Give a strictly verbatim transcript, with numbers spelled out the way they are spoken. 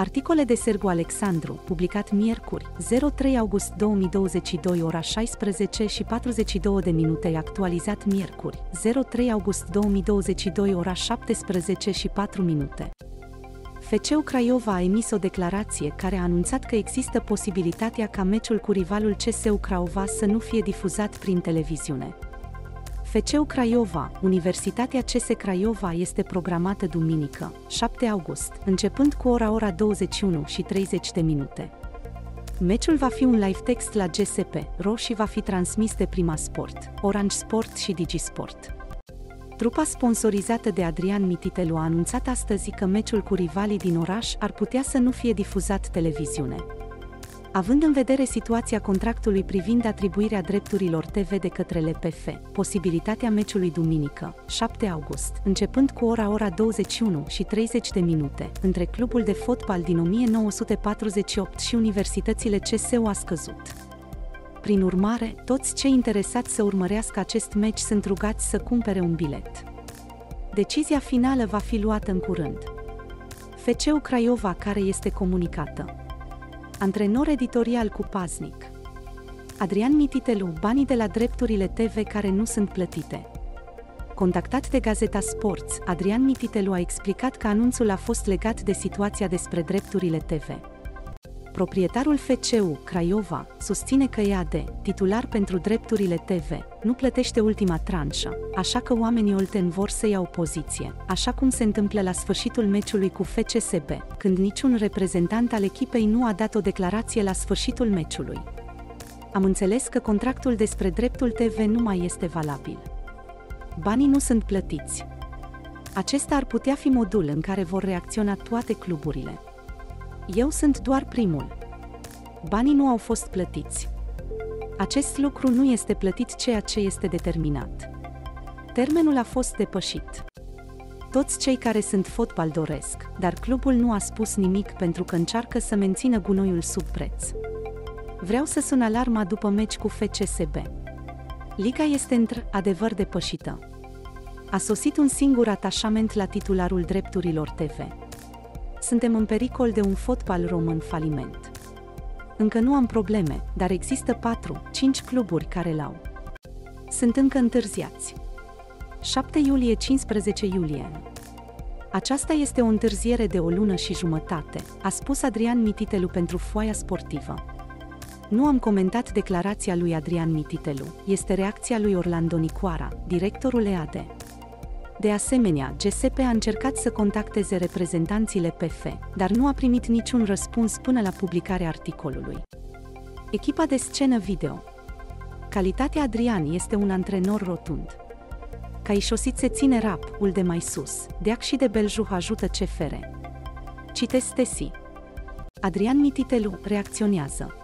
Articole de Sergiu Alexandru, publicat miercuri, zero trei august două mii douăzeci și doi, ora șaisprezece și patruzeci și două de minute, actualizat miercuri, zero trei august două mii douăzeci și doi, ora șaptesprezece și patru minute. F C U Craiova a emis o declarație care a anunțat că există posibilitatea ca meciul cu rivalul C S U Craiova să nu fie difuzat prin televiziune. F C U Craiova, Universitatea C S Craiova este programată duminică, șapte august, începând cu ora ora douăzeci și unu și treizeci de minute. Meciul va fi un live text la G S P, roșii va fi transmis de Prima Sport, Orange Sport și Digisport. Trupa sponsorizată de Adrian Mititelu a anunțat astăzi că meciul cu rivalii din oraș ar putea să nu fie difuzat televiziune. Având în vedere situația contractului privind atribuirea drepturilor T V de către L P F, posibilitatea meciului duminică, șapte august, începând cu ora ora douăzeci și unu și treizeci de minute, între clubul de fotbal din o mie nouă sute patruzeci și opt și universitățile C S U a scăzut. Prin urmare, toți cei interesați să urmărească acest meci sunt rugați să cumpere un bilet. Decizia finală va fi luată în curând. F C U Craiova care este comunicată. Antrenor editorial cu paznic. Adrian Mititelu, banii de la drepturile T V care nu sunt plătite. Contactat de Gazeta Sports, Adrian Mititelu a explicat că anunțul a fost legat de situația despre drepturile T V. Proprietarul F C U Craiova susține că E A D, titular pentru drepturile T V, nu plătește ultima tranșă, așa că oamenii olteni vor să ia o poziție, așa cum se întâmplă la sfârșitul meciului cu F C S B, când niciun reprezentant al echipei nu a dat o declarație la sfârșitul meciului. Am înțeles că contractul despre dreptul T V nu mai este valabil. Banii nu sunt plătiți. Acesta ar putea fi modul în care vor reacționa toate cluburile. Eu sunt doar primul. Banii nu au fost plătiți. Acest lucru nu este plătit, ceea ce este determinat. Termenul a fost depășit. Toți cei care sunt fotbal doresc, dar clubul nu a spus nimic pentru că încearcă să mențină gunoiul sub preț. Vreau să sun alarma după meci cu F C S B. Liga este într-adevăr depășită. A sosit un singur atașament la titularul drepturilor T V. Suntem în pericol de un fotbal român faliment. Încă nu am probleme, dar există patru-cinci cluburi care l-au. Sunt încă întârziați. șapte iulie - cincisprezece iulie. Aceasta este o întârziere de o lună și jumătate, a spus Adrian Mititelu pentru Foaia Sportivă. Nu am comentat declarația lui Adrian Mititelu, este reacția lui Orlando Nicoara, directorul E A D. De asemenea, G S P a încercat să contacteze reprezentanții P F, dar nu a primit niciun răspuns până la publicarea articolului. Echipa de scenă video. Calitatea Adrian este un antrenor rotund. Caișosit se ține rap-ul de mai sus, Deac și de Beljuh ajută C F R. Citesc T S I. Adrian Mititelu reacționează.